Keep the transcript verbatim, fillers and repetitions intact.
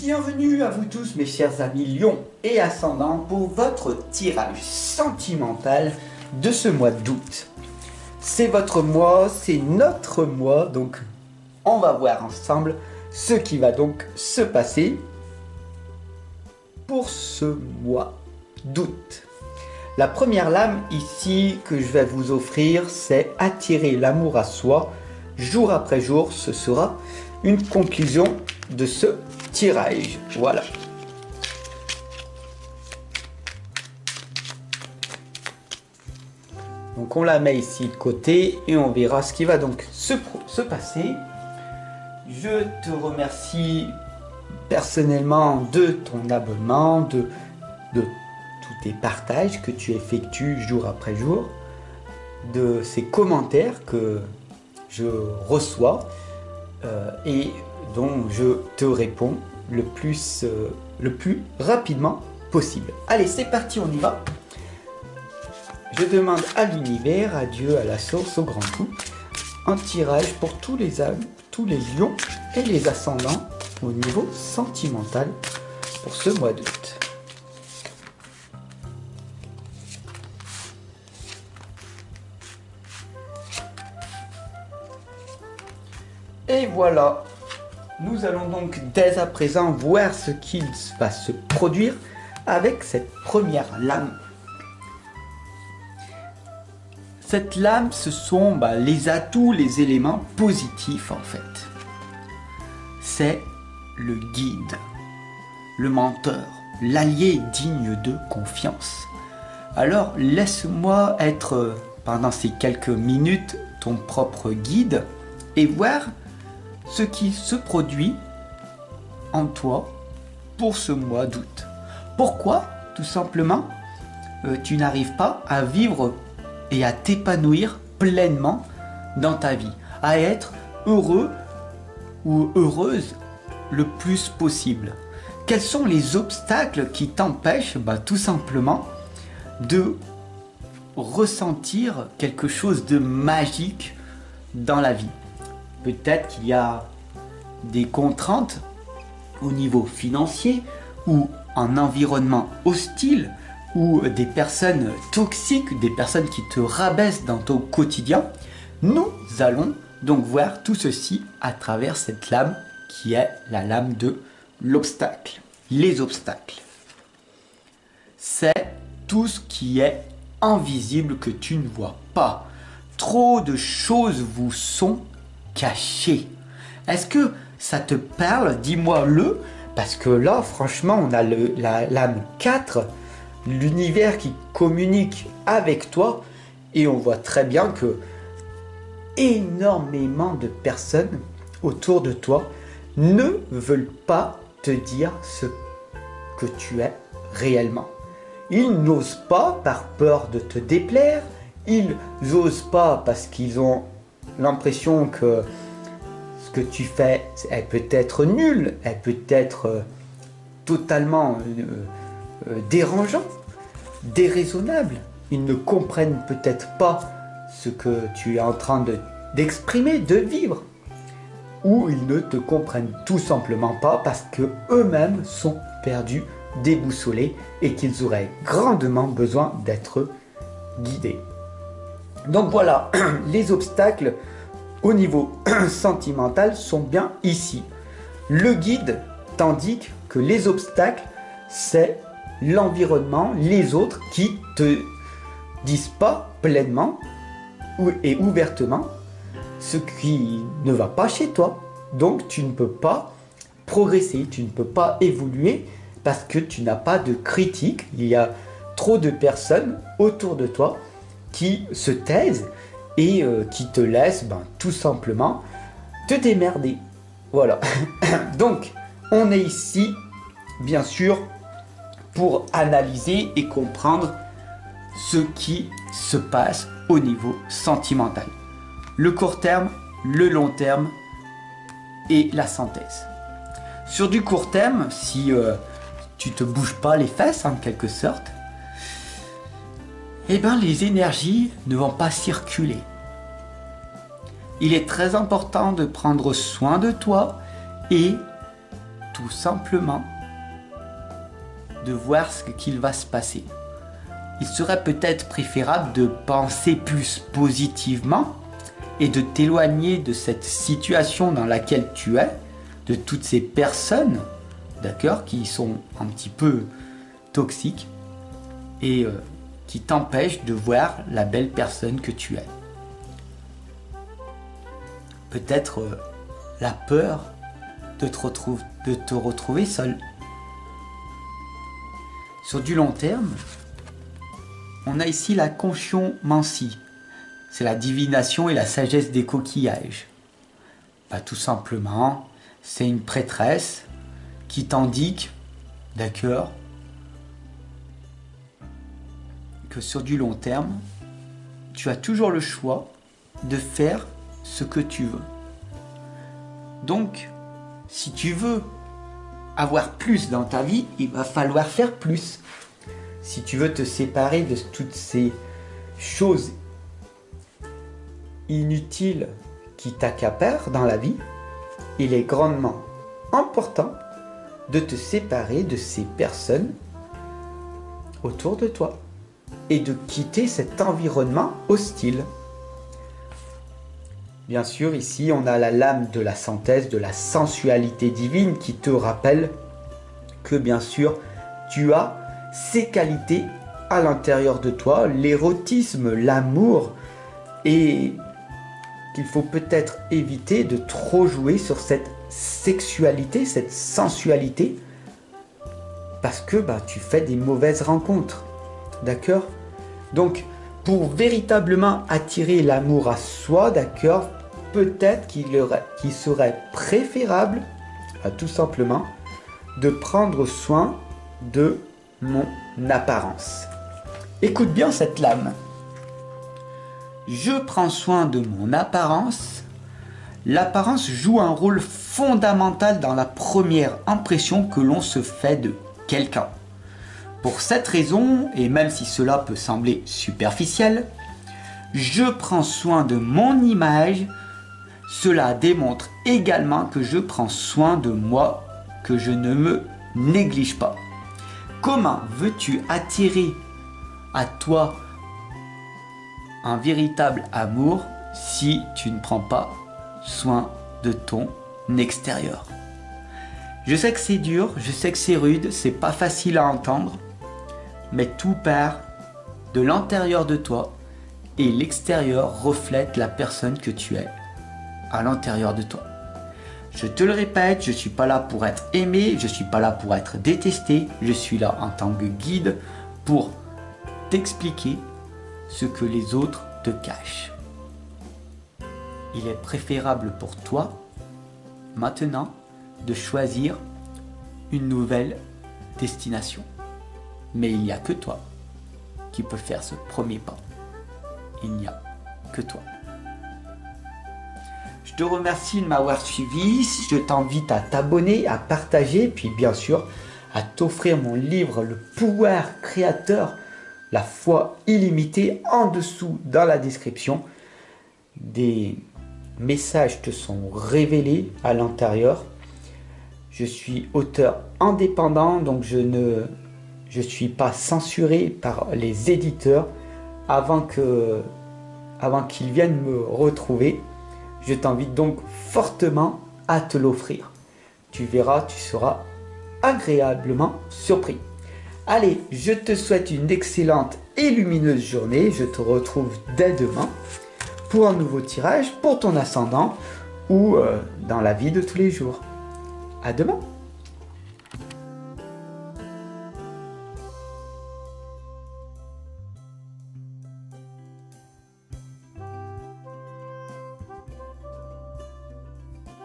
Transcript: bienvenue à vous tous mes chers amis Lion et Ascendant pour votre tirage sentimental de ce mois d'août. C'est votre mois, c'est notre mois, donc on va voir ensemble ce qui va donc se passer pour ce mois d'août. La première lame ici que je vais vous offrir, c'est attirer l'amour à soi jour après jour. Ce sera une conclusion de ce tirage. Voilà. Donc on la met ici de côté et on verra ce qui va donc se, se passer. Je te remercie personnellement de ton abonnement, de, de tous tes partages que tu effectues jour après jour, de ces commentaires que je reçois euh, et dont je te réponds le plus, euh, le plus rapidement possible. Allez, c'est parti, on y va. Je demande à l'univers, à Dieu, à la source, au grand tout, un tirage pour tous les âmes, tous les lions et les ascendants au niveau sentimental pour ce mois d'août. Et voilà, nous allons donc dès à présent voir ce qu'il va se produire avec cette première lame. Cette lame, ce sont bah, les atouts, les éléments positifs en fait. C'est le guide, le mentor, l'allié digne de confiance. Alors laisse-moi être pendant ces quelques minutes ton propre guide et voir ce qui se produit en toi pour ce mois d'août. Pourquoi, tout simplement, euh, tu n'arrives pas à vivre et à t'épanouir pleinement dans ta vie, à être heureux ou heureuse le plus possible. Quels sont les obstacles qui t'empêchent bah, tout simplement de ressentir quelque chose de magique dans la vie? Peut-être qu'il y a des contraintes au niveau financier ou un environnement hostile ou des personnes toxiques, des personnes qui te rabaissent dans ton quotidien. Nous allons donc voir tout ceci à travers cette lame qui est la lame de l'obstacle. Les obstacles, c'est tout ce qui est invisible que tu ne vois pas. Trop de choses vous sont caché. Est-ce que ça te parle? Dis-moi le, parce que là franchement on a le, la lame quatre, l'univers qui communique avec toi, et on voit très bien que énormément de personnes autour de toi ne veulent pas te dire ce que tu es réellement. Ils n'osent pas par peur de te déplaire, ils n'osent pas parce qu'ils ont l'impression que ce que tu fais est peut-être nul, est peut-être totalement dérangeant, déraisonnable. Ils ne comprennent peut-être pas ce que tu es en train de, d'exprimer, de vivre. Ou ils ne te comprennent tout simplement pas parce qu'eux-mêmes sont perdus, déboussolés et qu'ils auraient grandement besoin d'être guidés. Donc voilà, les obstacles au niveau sentimental sont bien ici. Le guide, tandis que les obstacles, c'est l'environnement, les autres qui te disent pas pleinement et ouvertement ce qui ne va pas chez toi. Donc tu ne peux pas progresser, tu ne peux pas évoluer parce que tu n'as pas de critique. Il y a trop de personnes autour de toi qui se taisent et euh, qui te laissent ben, tout simplement te démerder. Voilà. Donc, on est ici, bien sûr, pour analyser et comprendre ce qui se passe au niveau sentimental. Le court terme, le long terme et la synthèse. Sur du court terme, si euh, tu te bouges pas les fesses, en quelque sorte, eh bien, les énergies ne vont pas circuler. Il est très important de prendre soin de toi et tout simplement de voir ce qu'il va se passer. Il serait peut-être préférable de penser plus positivement et de t'éloigner de cette situation dans laquelle tu es, de toutes ces personnes, d'accord, qui sont un petit peu toxiques et euh, qui t'empêchent de voir la belle personne que tu es. Peut-être euh, la peur de te, retrouve, de te retrouver seul. Sur du long terme, on a ici la consciomancie. C'est la divination et la sagesse des coquillages. Bah, tout simplement, c'est une prêtresse qui t'indique, d'accord, que sur du long terme, tu as toujours le choix de faire ce que tu veux. Donc, si tu veux avoir plus dans ta vie, il va falloir faire plus. Si tu veux te séparer de toutes ces choses inutiles qui t'accaparent dans la vie, il est grandement important de te séparer de ces personnes autour de toi et de quitter cet environnement hostile. Bien sûr, ici, on a la lame de la synthèse, de la sensualité divine qui te rappelle que, bien sûr, tu as ces qualités à l'intérieur de toi, l'érotisme, l'amour, et qu'il faut peut-être éviter de trop jouer sur cette sexualité, cette sensualité, parce que bah, tu fais des mauvaises rencontres, d'accord? Donc, pour véritablement attirer l'amour à soi, d'accord, peut-être qu'il qu'il serait préférable, à tout simplement, de prendre soin de mon apparence. Écoute bien cette lame. Je prends soin de mon apparence. L'apparence joue un rôle fondamental dans la première impression que l'on se fait de quelqu'un. Pour cette raison, et même si cela peut sembler superficiel, je prends soin de mon image. Cela démontre également que je prends soin de moi, que je ne me néglige pas. Comment veux-tu attirer à toi un véritable amour si tu ne prends pas soin de ton extérieur? Je sais que c'est dur, je sais que c'est rude, c'est pas facile à entendre, mais tout part de l'intérieur de toi et l'extérieur reflète la personne que tu es à l'intérieur de toi. Je te le répète, je ne suis pas là pour être aimé, je ne suis pas là pour être détesté, je suis là en tant que guide pour t'expliquer ce que les autres te cachent. Il est préférable pour toi, maintenant, de choisir une nouvelle destination. Mais il n'y a que toi qui peux faire ce premier pas. Il n'y a que toi. Je te remercie de m'avoir suivi, je t'invite à t'abonner, à partager, puis bien sûr à t'offrir mon livre Le Pouvoir Créateur, la foi illimitée, en dessous dans la description. Des messages te sont révélés à l'intérieur. Je suis auteur indépendant, donc je ne je suis pas censuré par les éditeurs avant que, avant qu'ils viennent me retrouver. Je t'invite donc fortement à te l'offrir. Tu verras, tu seras agréablement surpris. Allez, je te souhaite une excellente et lumineuse journée. Je te retrouve dès demain pour un nouveau tirage, pour ton ascendant ou euh, dans la vie de tous les jours. À demain!